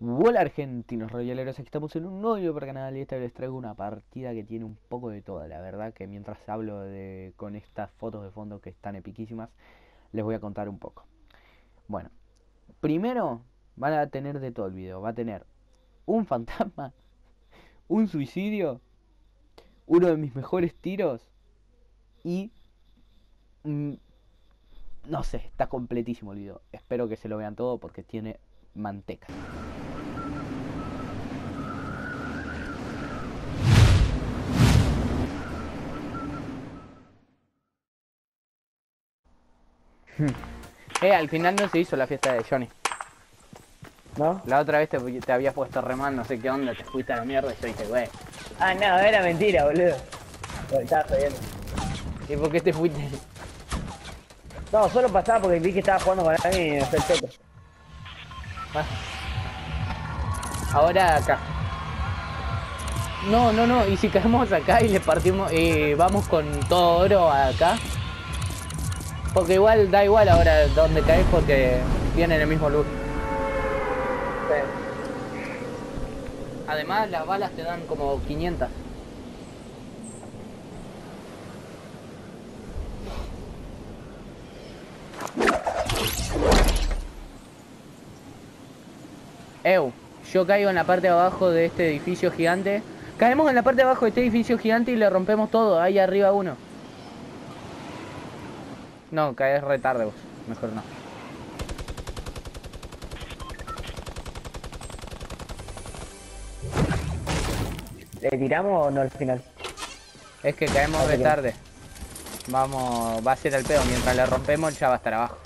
Hola argentinos royaleros, aquí estamos en un nuevo video para el canal y esta vez les traigo una partida que tiene un poco de todo. La verdad que mientras hablo con estas fotos de fondo que están epiquísimas, les voy a contar un poco. Bueno, primero van a tener de todo el video, va a tener un fantasma, un suicidio, uno de mis mejores tiros y... no sé, está completísimo el video. Espero que se lo vean todo porque tiene manteca. Al final no se hizo la fiesta de Johnny. ¿No? La otra vez te habías puesto remán, no sé qué onda, te fuiste a la mierda y yo dije, güey. Ah, no, era mentira, boludo. Estabas jodiendo. ¿Y por qué te fuiste? No, solo pasaba porque vi que estaba jugando con alguien y no sé el choto. Ahora acá. No, y si caemos acá y le partimos, vamos con todo oro acá. Porque igual, da igual ahora donde caes porque viene en el mismo look. Sí. Además las balas te dan como 500. Yo caigo en la parte de abajo de este edificio gigante. Caemos en la parte de abajo de este edificio gigante y le rompemos todo. Ahí arriba uno. No, caes re tarde vos. Mejor no. ¿Le tiramos o no al final? Es que caemos re tarde. Vamos, va a ser el pedo. Mientras le rompemos ya va a estar abajo.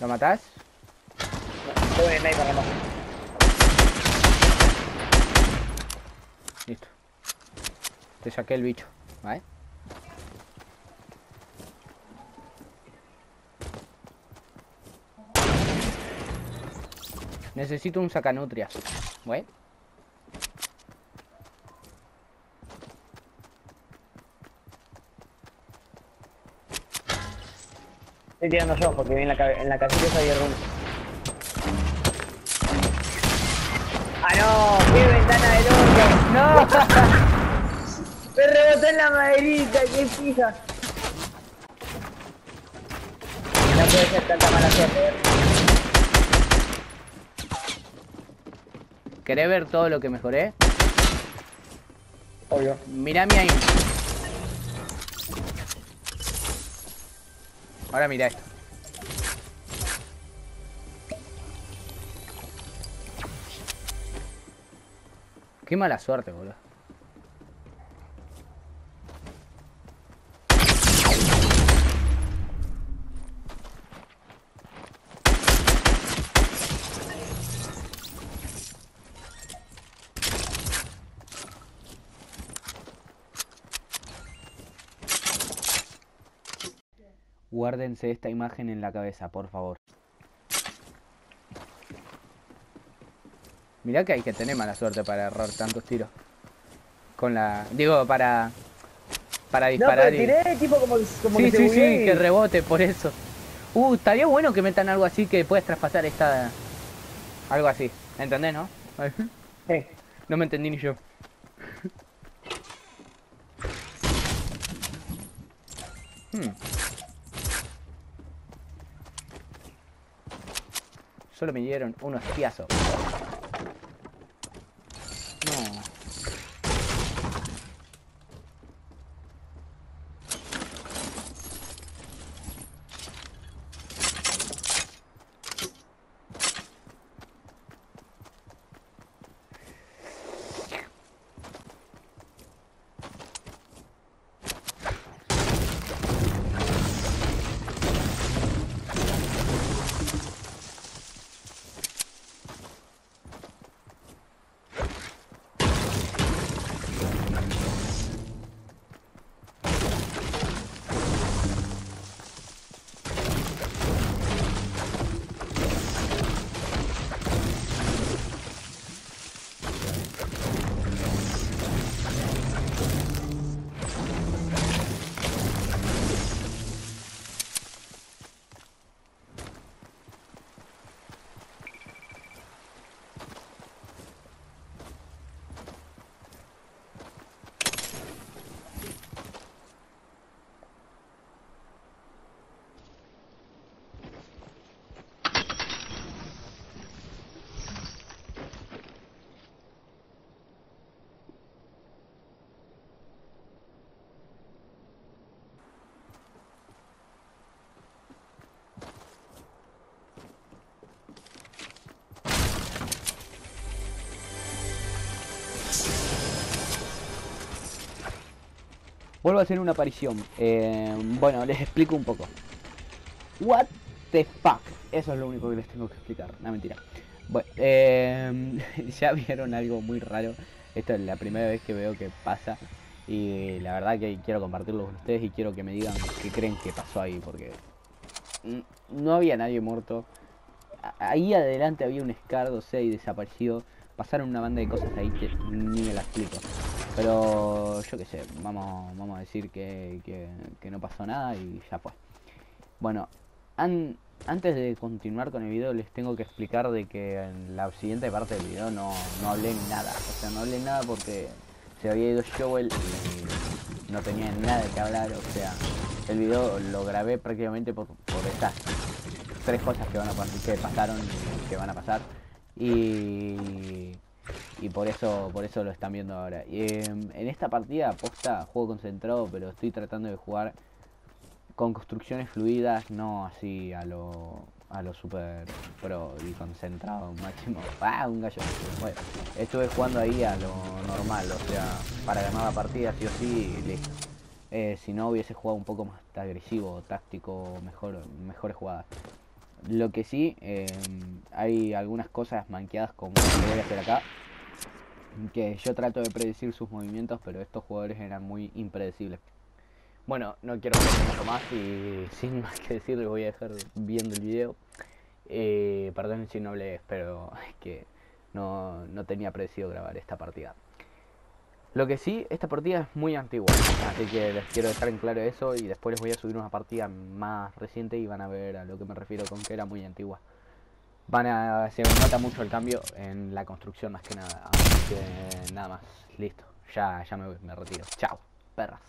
¿Lo matás? Listo. Te saqué el bicho, ¿vale? Necesito un sacanutrias, ¿vale? Estoy tirando yo porque vi en la casilla había ruido. ¡Ah, no! ¡Qué ventana de loco! ¡No! ¡Me rebotó en la maderita! ¡Qué fija! No puede ser tanta mala suerte. ¿Querés ver todo lo que mejoré? Obvio. Mirame ahí. Ahora mira esto. Qué mala suerte, boludo. Guárdense esta imagen en la cabeza, por favor. Mirá que hay que tener mala suerte para errar tantos tiros. Con la... digo, para disparar. No, pero tiré, tipo como sí, que sí, sí, que rebote, por eso. Estaría bueno que metan algo así que puedes traspasar esta... algo así, ¿entendés, no? Sí. No me entendí ni yo. Solo me dieron un hostiazo. No. vuelvo a hacer una aparición. Bueno, les explico un poco. What the fuck. Eso es lo único que les tengo que explicar. No, mentira. Bueno, ya vieron algo muy raro. Esta es la primera vez que veo que pasa. Y la verdad que quiero compartirlo con ustedes y quiero que me digan qué creen que pasó ahí, porque no había nadie muerto. Ahí adelante había un Scar 2-6 desaparecido. Pasaron una banda de cosas ahí que ni me las explico. Pero yo qué sé, vamos a decir que no pasó nada y ya fue. Bueno, antes de continuar con el video les tengo que explicar de que en la siguiente parte del video no hablé nada. O sea, no hablé nada porque se había ido Joel y no tenía nada que hablar. O sea, el video lo grabé prácticamente por estas tres cosas que van a pasar, que pasaron, que van a pasar, y por eso lo están viendo ahora. En esta partida posta juego concentrado, pero estoy tratando de jugar con construcciones fluidas, no así a lo super pro y concentrado máximo. ¡Ah! Un gallo. Bueno, estuve jugando ahí a lo normal, o sea, para ganar la partida sí o sí, y listo. Si no hubiese jugado un poco más agresivo, táctico, mejores jugadas. Lo que sí, hay algunas cosas manqueadas como lo que voy a hacer acá, que yo trato de predecir sus movimientos, pero estos jugadores eran muy impredecibles. Bueno, no quiero hacer mucho más y sin más que decir les voy a dejar viendo el video. Perdón si no hablé, pero es que no tenía predecido grabar esta partida. Lo que sí, esta partida es muy antigua, así que les quiero dejar en claro eso, y después les voy a subir una partida más reciente y van a ver a lo que me refiero con que era muy antigua. Se nota mucho el cambio en la construcción más que nada, así que nada más, listo, ya me voy, me retiro, chao, perras.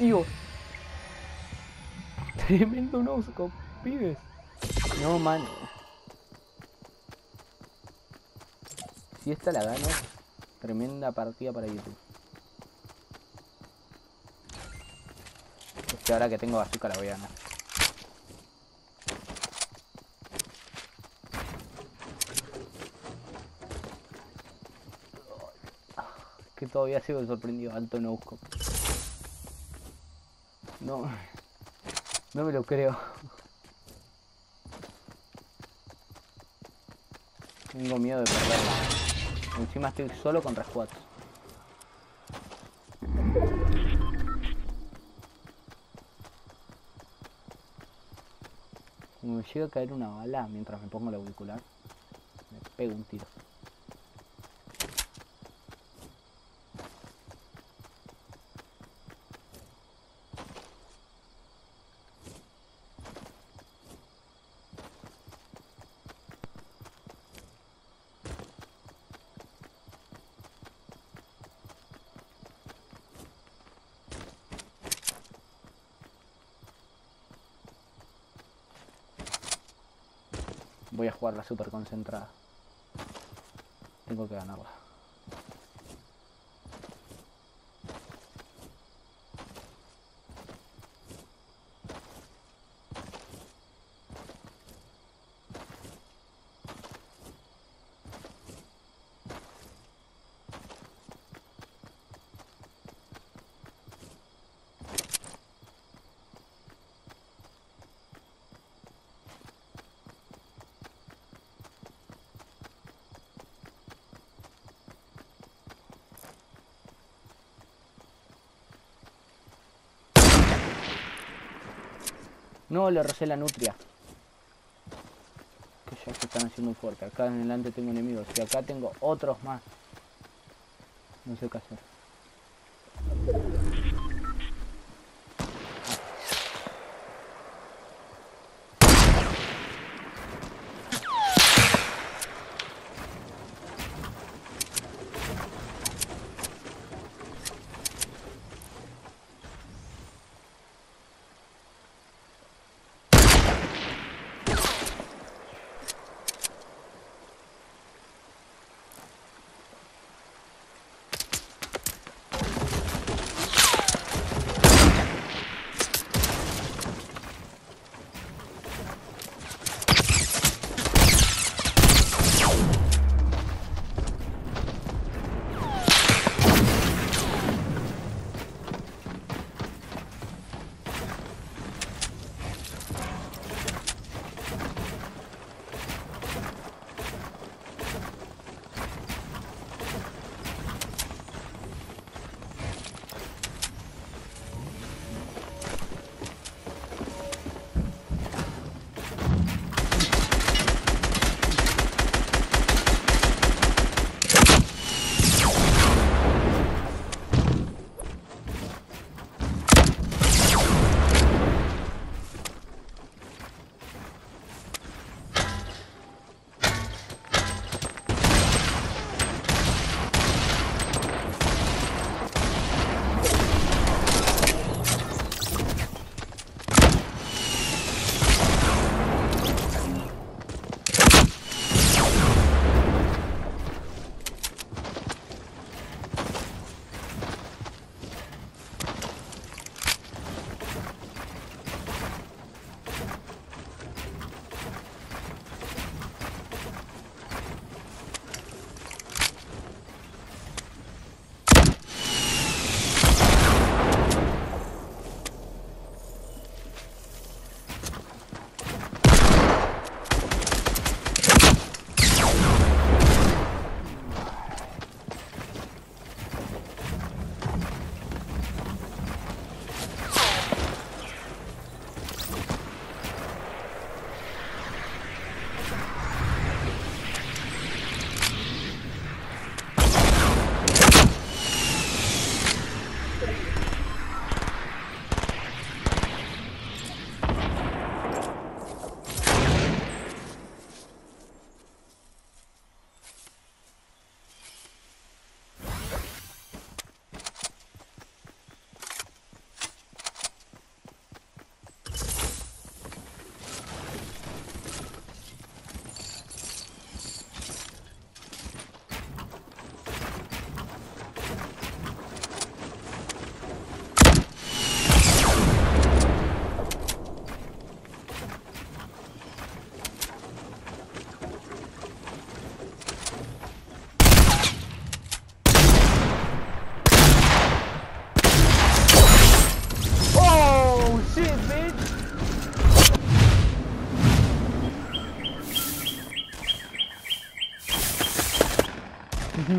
tío. Tremendo no-scope, pibes. No, mano. Si esta la gano, tremenda partida para YouTube. Es que ahora que tengo bazooka la voy a ganar. Que todavía sigo sorprendido. Alto no-scope. No, no me lo creo. Tengo miedo de perderla. Encima estoy solo contra squads. Como me llega a caer una bala mientras me pongo el auricular, me pego un tiro. Voy a jugarla súper concentrada. Tengo que ganarla. No, le rocé la nutria. Que ya se están haciendo fuerte. Acá en adelante tengo enemigos. Y acá tengo otros más. No sé qué hacer.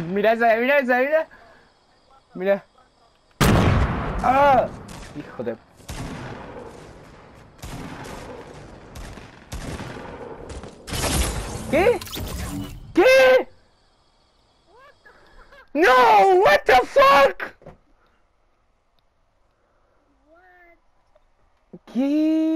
Mira esa, mira esa, mira. Mira. ¡Ah! Hijo de... ¿Qué? ¿Qué? No, what the fuck? ¿Qué?